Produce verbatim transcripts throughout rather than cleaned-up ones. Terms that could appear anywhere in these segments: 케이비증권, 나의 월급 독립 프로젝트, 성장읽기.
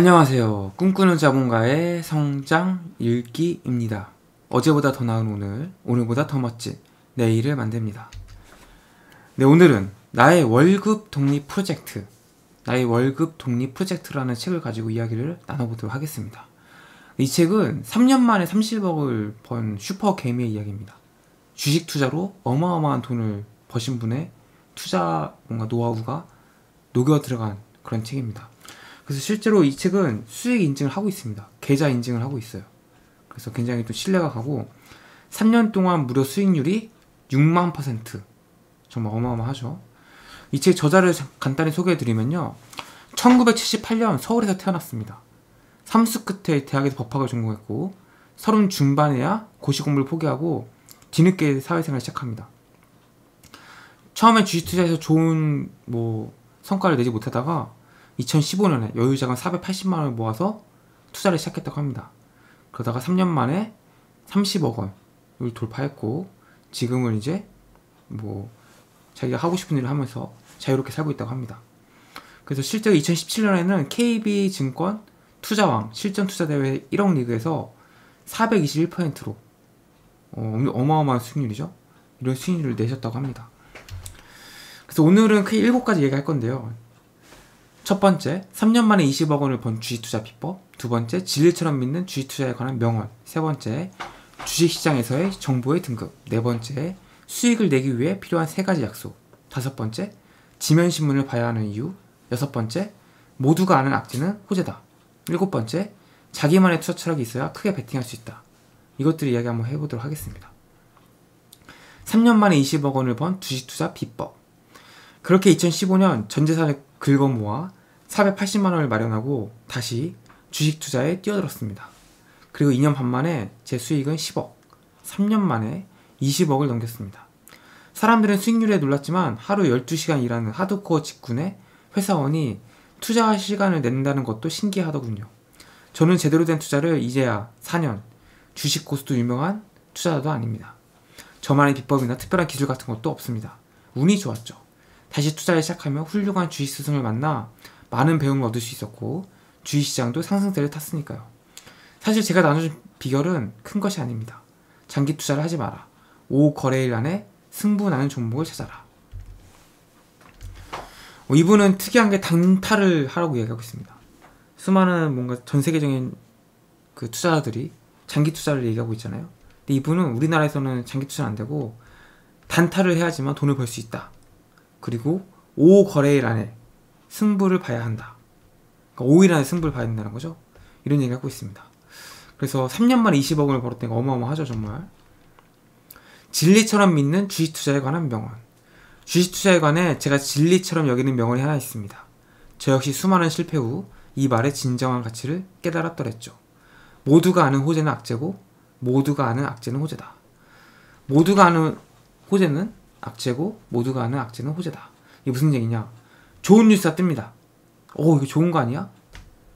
안녕하세요. 꿈꾸는 자본가의 성장읽기입니다. 어제보다 더 나은 오늘, 오늘보다 더 멋진 내일을 만듭니다. 네, 오늘은 나의 월급 독립 프로젝트, 나의 월급 독립 프로젝트라는 책을 가지고 이야기를 나눠보도록 하겠습니다. 이 책은 삼 년 만에 삼십억을 번 슈퍼 개미의 이야기입니다. 주식 투자로 어마어마한 돈을 버신 분의 투자 뭔가 노하우가 녹여 들어간 그런 책입니다. 그래서 실제로 이 책은 수익 인증을 하고 있습니다. 계좌 인증을 하고 있어요. 그래서 굉장히 또 신뢰가 가고, 삼 년 동안 무려 수익률이 육만 퍼센트, 정말 어마어마하죠. 이 책 저자를 간단히 소개해드리면요, 천구백칠십팔 년 서울에서 태어났습니다. 삼수 끝에 대학에서 법학을 전공했고, 서른 중반에야 고시 공부를 포기하고 뒤늦게 사회생활을 시작합니다. 처음에 주식 투자에서 좋은 뭐 성과를 내지 못하다가 이천십오 년에 여유자금 사백팔십만 원을 모아서 투자를 시작했다고 합니다. 그러다가 삼 년 만에 삼십억 원을 돌파했고, 지금은 이제 뭐 자기가 하고 싶은 일을 하면서 자유롭게 살고 있다고 합니다. 그래서 실제로 이천십칠 년에는 케이비증권 투자왕 실전투자대회 일억 리그에서 사백이십일 퍼센트로 어, 어마어마한 수익률이죠. 이런 수익률을 내셨다고 합니다. 그래서 오늘은 크게 일곱 가지 얘기할 건데요. 첫 번째, 삼 년 만에 이십억 원을 번 주식투자 비법. 두 번째, 진리처럼 믿는 주식투자에 관한 명언. 세 번째, 주식시장에서의 정보의 등급. 네 번째, 수익을 내기 위해 필요한 세 가지 약속. 다섯 번째, 지면신문을 봐야 하는 이유. 여섯 번째, 모두가 아는 악재는 호재다. 일곱 번째, 자기만의 투자 철학이 있어야 크게 베팅할 수 있다. 이것들을 이야기 한번 해보도록 하겠습니다. 삼 년 만에 이십억 원을 번 주식투자 비법. 그렇게 이천십오 년 전재산을 긁어모아 사백팔십만 원을 마련하고 다시 주식 투자에 뛰어들었습니다. 그리고 이 년 반 만에 제 수익은 십억, 삼 년 만에 이십억을 넘겼습니다. 사람들은 수익률에 놀랐지만 하루 열두 시간 일하는 하드코어 직군의 회사원이 투자 시간을 낸다는 것도 신기하더군요. 저는 제대로 된 투자를 이제야 사 년, 주식 고수도 유명한 투자자도 아닙니다. 저만의 비법이나 특별한 기술 같은 것도 없습니다. 운이 좋았죠. 다시 투자를 시작하며 훌륭한 주식 스승을 만나 많은 배움을 얻을 수 있었고, 주식시장도 상승세를 탔으니까요. 사실 제가 나눠준 비결은 큰 것이 아닙니다. 장기 투자를 하지 마라. 오 거래일 안에 승부나는 종목을 찾아라. 어, 이분은 특이한 게 단타를 하라고 이야기하고 있습니다. 수많은 뭔가 전세계적인 그 투자자들이 장기 투자를 얘기하고 있잖아요. 근데 이분은 우리나라에서는 장기 투자는 안되고 단타를 해야지만 돈을 벌 수 있다. 그리고 오 거래일 안에 승부를 봐야 한다. 그러니까 오 일 안에 승부를 봐야 된다는 거죠. 이런 얘기를 하고 있습니다. 그래서 삼 년 만에 이십억 원을 벌었다니까 어마어마하죠, 정말. 진리처럼 믿는 주식투자에 관한 명언. 주식투자에 관해 제가 진리처럼 여기는 명언이 하나 있습니다. 저 역시 수많은 실패 후 이 말의 진정한 가치를 깨달았더랬죠. 모두가 아는 호재는 악재고, 모두가 아는 악재는 호재다. 모두가 아는 호재는 악재고, 모두가 아는 악재는 호재다. 이게 무슨 얘기냐? 좋은 뉴스가 뜹니다. 오, 이거 좋은 거 아니야?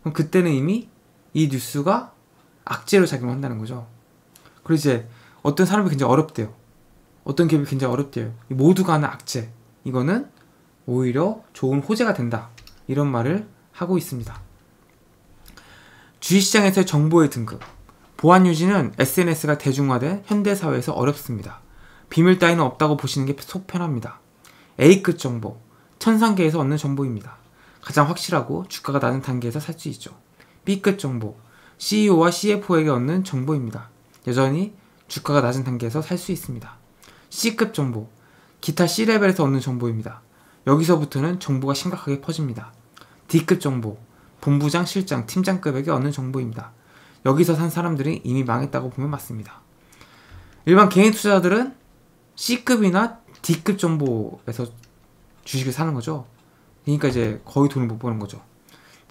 그럼 그때는 이미 이 뉴스가 악재로 작용한다는 거죠. 그리고 이제 어떤 사람이 굉장히 어렵대요. 어떤 기업이 굉장히 어렵대요. 모두가 아는 악재, 이거는 오히려 좋은 호재가 된다. 이런 말을 하고 있습니다. 주식시장에서의 정보의 등급. 보안 유지는 에스엔에스가 대중화된 현대사회에서 어렵습니다. 비밀 따위는 없다고 보시는 게 속 편합니다. A급 정보, 천상계에서 얻는 정보입니다. 가장 확실하고 주가가 낮은 단계에서 살 수 있죠. B급 정보, 씨이오와 씨에프오에게 얻는 정보입니다. 여전히 주가가 낮은 단계에서 살 수 있습니다. C급 정보, 기타 C레벨에서 얻는 정보입니다. 여기서부터는 정보가 심각하게 퍼집니다. D급 정보, 본부장, 실장, 팀장급에게 얻는 정보입니다. 여기서 산 사람들이 이미 망했다고 보면 맞습니다. 일반 개인 투자자들은 C급이나 D급 정보에서 주식을 사는 거죠. 그러니까 이제 거의 돈을 못 버는 거죠.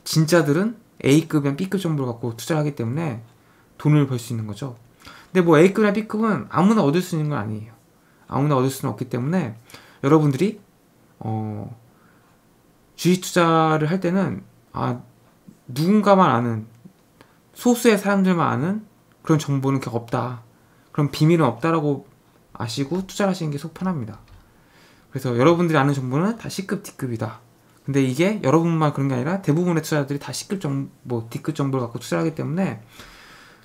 진짜들은 A급이나 B급 정보를 갖고 투자를 하기 때문에 돈을 벌 수 있는 거죠. 근데 뭐 A급이나 B급은 아무나 얻을 수 있는 건 아니에요. 아무나 얻을 수는 없기 때문에 여러분들이 어 주식 투자를 할 때는 아 누군가만 아는, 소수의 사람들만 아는 그런 정보는 결코 없다, 그런 비밀은 없다라고 아시고 투자를 하시는 게 속 편합니다. 그래서 여러분들이 아는 정보는 다 C급, D급이다. 근데 이게 여러분만 그런 게 아니라 대부분의 투자자들이 다 C급 정보, 뭐 D급 정보를 갖고 투자를 하기 때문에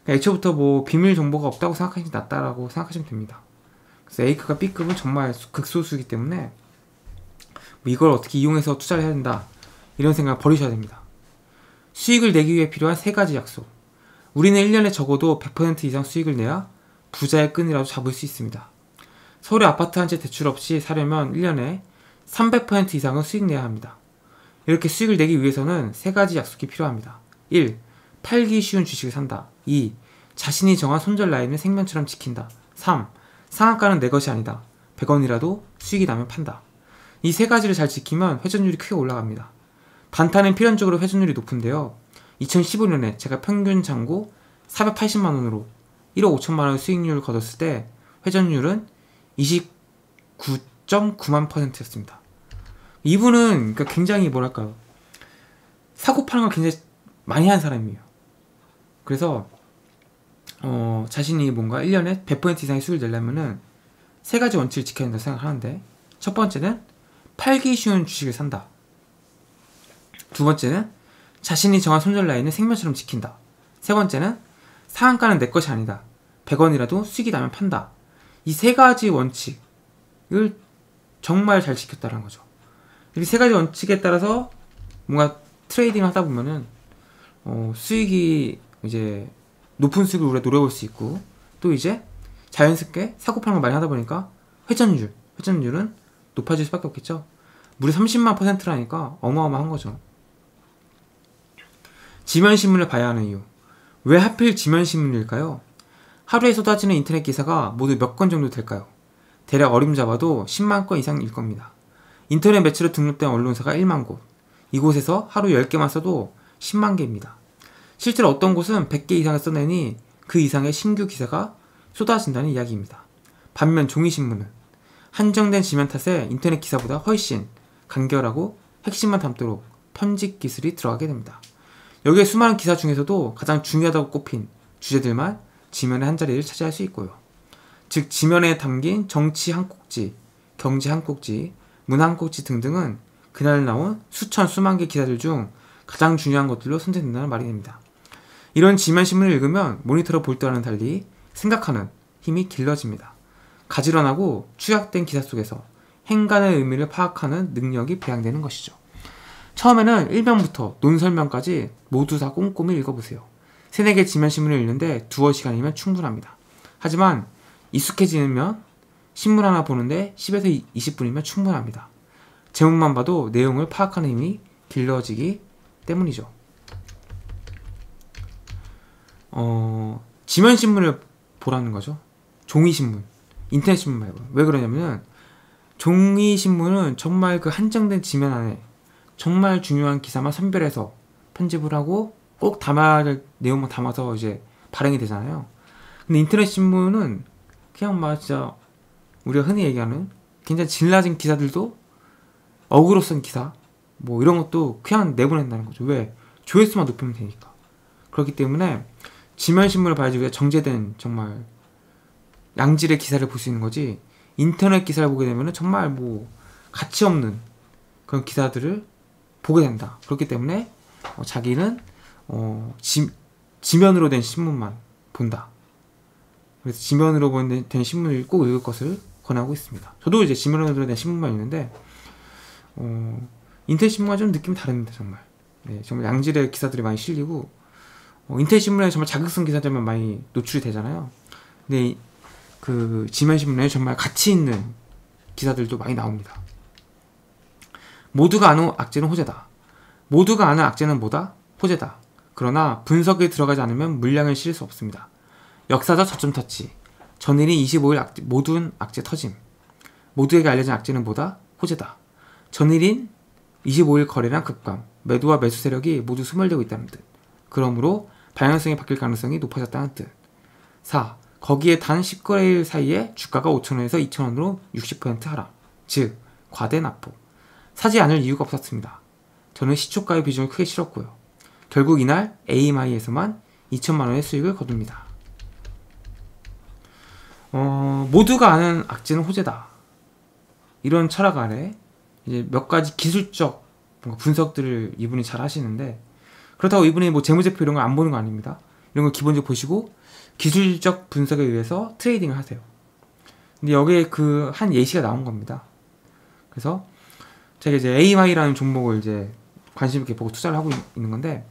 애초부터 뭐 비밀 정보가 없다고 생각하시는 게 낫다라고 생각하시면 됩니다. 그래서 A급과 B급은 정말 극소수이기 때문에 뭐 이걸 어떻게 이용해서 투자를 해야 된다 이런 생각을 버리셔야 됩니다. 수익을 내기 위해 필요한 세 가지 약속. 우리는 일 년에 적어도 백 퍼센트 이상 수익을 내야 부자의 끈이라도 잡을 수 있습니다. 서울의 아파트 한 채 대출 없이 사려면 일 년에 삼백 퍼센트 이상은 수익 내야 합니다. 이렇게 수익을 내기 위해서는 세 가지 약속이 필요합니다. 일. 팔기 쉬운 주식을 산다. 이. 자신이 정한 손절 라인을 생명처럼 지킨다. 삼. 상한가는 내 것이 아니다. 백 원이라도 수익이 나면 판다. 이 세 가지를 잘 지키면 회전율이 크게 올라갑니다. 반탄은 필연적으로 회전율이 높은데요. 이천십오 년에 제가 평균 잔고 사백팔십만 원으로 일억 오천만 원의 수익률을 거뒀을 때 회전율은 이십구 점 구만 퍼센트였습니다. 이분은 그러니까 굉장히 뭐랄까요, 사고 파는 걸 굉장히 많이 한 사람이에요. 그래서 어, 자신이 뭔가 일 년에 백 퍼센트 이상의 수익을 내려면은 세 가지 원칙을 지켜야 된다고 생각하는데, 첫 번째는 팔기 쉬운 주식을 산다. 두 번째는 자신이 정한 손절 라인을 생명처럼 지킨다. 세 번째는 상한가는 내 것이 아니다. 백 원이라도 수익이 나면 판다. 이 세 가지 원칙을 정말 잘 지켰다는 거죠. 이 세 가지 원칙에 따라서 뭔가 트레이딩을 하다 보면은 어, 수익이 이제 높은 수익을 우리가 노려볼 수 있고, 또 이제 자연스럽게 사고 파는 걸 많이 하다 보니까 회전율, 회전율은 높아질 수밖에 없겠죠. 무려 삼십만 퍼센트라니까 어마어마한 거죠. 지면신문을 봐야 하는 이유. 왜 하필 지면신문일까요? 하루에 쏟아지는 인터넷 기사가 모두 몇 건 정도 될까요? 대략 어림잡아도 십만 건 이상일 겁니다. 인터넷 매체로 등록된 언론사가 일만 곳. 이곳에서 하루 열 개만 써도 십만 개입니다. 실제로 어떤 곳은 백 개 이상을 써내니 그 이상의 신규 기사가 쏟아진다는 이야기입니다. 반면 종이신문은 한정된 지면 탓에 인터넷 기사보다 훨씬 간결하고 핵심만 담도록 편집 기술이 들어가게 됩니다. 여기에 수많은 기사 중에서도 가장 중요하다고 꼽힌 주제들만 지면의 한자리를 차지할 수 있고요. 즉 지면에 담긴 정치 한 꼭지, 경제 한 꼭지, 문화 한 꼭지 등등은 그날 나온 수천 수만 개 기사들 중 가장 중요한 것들로 선택된다는 말이 됩니다. 이런 지면신문을 읽으면 모니터로 볼 때와는 달리 생각하는 힘이 길러집니다. 가지런하고 축약된 기사 속에서 행간의 의미를 파악하는 능력이 배양되는 것이죠. 처음에는 일면부터 논설명까지 모두 다 꼼꼼히 읽어보세요. 세네 개 지면신문을 읽는데 두어 시간이면 충분합니다. 하지만 익숙해지면 신문 하나 보는데 십에서 이십 분이면 충분합니다. 제목만 봐도 내용을 파악하는 힘이 길러지기 때문이죠. 어, 지면신문을 보라는 거죠. 종이신문, 인터넷신문 말고. 왜 그러냐면 종이신문은 정말 그 한정된 지면 안에 정말 중요한 기사만 선별해서 편집을 하고 꼭 담아야 될 내용만 담아서 이제 발행이 되잖아요. 근데 인터넷신문은 그냥 막 진짜 우리가 흔히 얘기하는 굉장히 질 낮은 기사들도 어그로 쓴 기사 뭐 이런 것도 그냥 내보낸다는 거죠. 왜? 조회수만 높이면 되니까. 그렇기 때문에 지면신문을 봐야지 우리가 정제된 정말 양질의 기사를 볼 수 있는 거지, 인터넷 기사를 보게 되면 정말 뭐 가치 없는 그런 기사들을 보게 된다. 그렇기 때문에 어, 자기는 어, 지, 지면으로 된 신문만 본다. 그래서 지면으로 된 신문을 꼭 읽을 것을 권하고 있습니다. 저도 이제 지면으로 된 신문만 읽는데 어, 인터넷신문과 좀 느낌이 다릅니다. 정말 네, 정말 양질의 기사들이 많이 실리고 어, 인터넷신문에 정말 자극성 기사들만 많이 노출이 되잖아요. 근데 그 지면신문에 정말 가치 있는 기사들도 많이 나옵니다. 모두가 아는 악재는 호재다. 모두가 아는 악재는 뭐다? 호재다. 그러나 분석에 들어가지 않으면 물량을 실을 수 없습니다. 역사적 저점 터치, 전일이 이십오 일 악재, 모든 악재 터짐. 모두에게 알려진 악재는 뭐다? 호재다. 전일인 이십오 일 거래량 급감, 매도와 매수 세력이 모두 소멸되고 있다는 뜻. 그러므로 방향성이 바뀔 가능성이 높아졌다는 뜻. 사. 거기에 단 십 거래일 사이에 주가가 오천 원에서 이천 원으로 육십 퍼센트 하락, 즉 과대 납부. 사지 않을 이유가 없었습니다. 저는 시초가의 비중을 크게 실었고요. 결국 이날 에이엠아이에서만 이천만 원의 수익을 거둡니다. 어, 모두가 아는 악재는 호재다. 이런 철학 아래 이제 몇 가지 기술적 뭔가 분석들을 이분이 잘 하시는데, 그렇다고 이분이 뭐 재무제표 이런 거 안 보는 거 아닙니다. 이런 거 기본적으로 보시고 기술적 분석에 의해서 트레이딩을 하세요. 근데 여기에 그 한 예시가 나온 겁니다. 그래서 제가 이제 에이와이라는 종목을 이제 관심 있게 보고 투자를 하고 있는 건데,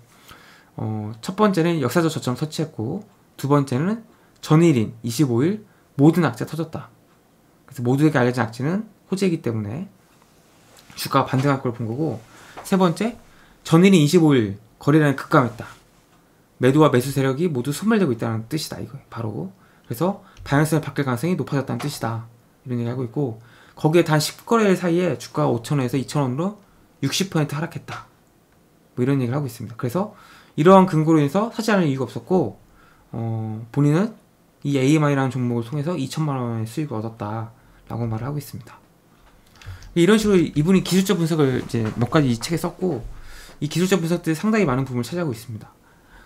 어, 첫 번째는 역사적 저점 터치했고, 두 번째는 전일인 이십오일 모든 악재가 터졌다. 그래서 모두에게 알려진 악재는 호재이기 때문에 주가가 반등할 걸 본 거고, 세 번째, 전일인 이십오일 거래량이 급감했다. 매도와 매수 세력이 모두 소멸되고 있다는 뜻이다. 이거 바로. 그래서 방향성이 바뀔 가능성이 높아졌다는 뜻이다. 이런 얘기 하고 있고, 거기에 단 십 거래일 사이에 주가가 오천 원에서 이천 원으로 육십 퍼센트 하락했다. 뭐 이런 얘기를 하고 있습니다. 그래서 이러한 근거로 인해서 사지 않을 이유가 없었고, 어, 본인은 이 에이엠아이라는 종목을 통해서 이천만 원의 수익을 얻었다. 라고 말을 하고 있습니다. 이런 식으로 이분이 기술적 분석을 이제 몇 가지 이 책에 썼고, 이 기술적 분석들이 상당히 많은 부분을 차지하고 있습니다.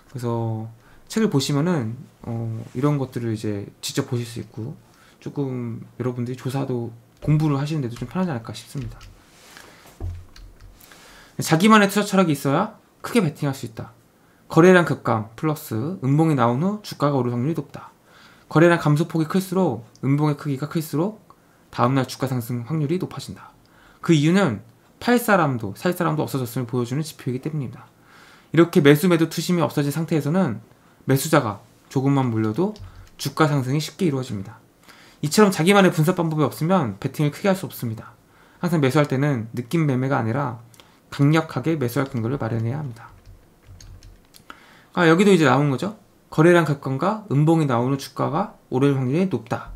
그래서 책을 보시면은, 어, 이런 것들을 이제 직접 보실 수 있고, 조금 여러분들이 조사도 공부를 하시는데도 좀 편하지 않을까 싶습니다. 자기만의 투자 철학이 있어야 크게 베팅할 수 있다. 거래량 급감 플러스 음봉이 나온 후 주가가 오를 확률이 높다. 거래량 감소폭이 클수록 음봉의 크기가 클수록 다음날 주가 상승 확률이 높아진다. 그 이유는 팔 사람도 살 사람도 없어졌음을 보여주는 지표이기 때문입니다. 이렇게 매수 매도 투심이 없어진 상태에서는 매수자가 조금만 물려도 주가 상승이 쉽게 이루어집니다. 이처럼 자기만의 분석 방법이 없으면 베팅을 크게 할 수 없습니다. 항상 매수할 때는 느낌 매매가 아니라 강력하게 매수할 근거를 마련해야 합니다. 아, 여기도 이제 나온 거죠. 거래량 급감과 음봉이 나오는 주가가 오를 확률이 높다.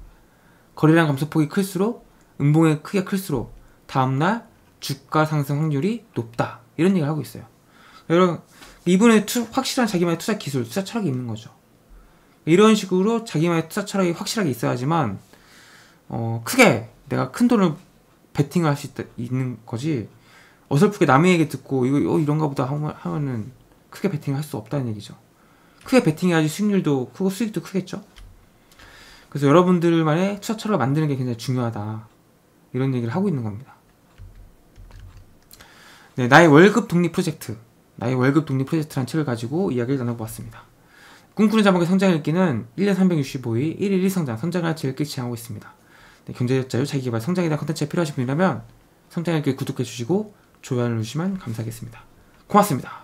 거래량 감소폭이 클수록 음봉의 크기가 클수록 다음날 주가 상승 확률이 높다. 이런 얘기를 하고 있어요. 여러분, 이분의 투, 확실한 자기만의 투자 기술, 투자 철학이 있는 거죠. 이런 식으로 자기만의 투자 철학이 확실하게 있어야지만, 어, 크게 내가 큰 돈을 베팅을 할 수 있는 거지, 어설프게 남의 얘기 듣고 이거 어, 이런가 보다 하면은 크게 베팅을 할 수 없다는 얘기죠. 크게 베팅해야지 수익률도 크고 수익도 크겠죠. 그래서 여러분들만의 투자 철학을 만드는 게 굉장히 중요하다. 이런 얘기를 하고 있는 겁니다. 네, 나의 월급 독립 프로젝트. 나의 월급 독립 프로젝트라는 책을 가지고 이야기를 나눠보았습니다. 꿈꾸는 자막의 성장읽기는 일 년 삼백육십오 일 일 일 일 성장, 성장을 같이 읽기 지향하고 있습니다. 네, 경제적 자유, 자기개발, 성장에 대한 컨텐츠가 필요하신 분이라면 성장읽기 구독해주시고 좋아요를 누르시면 감사하겠습니다. 고맙습니다.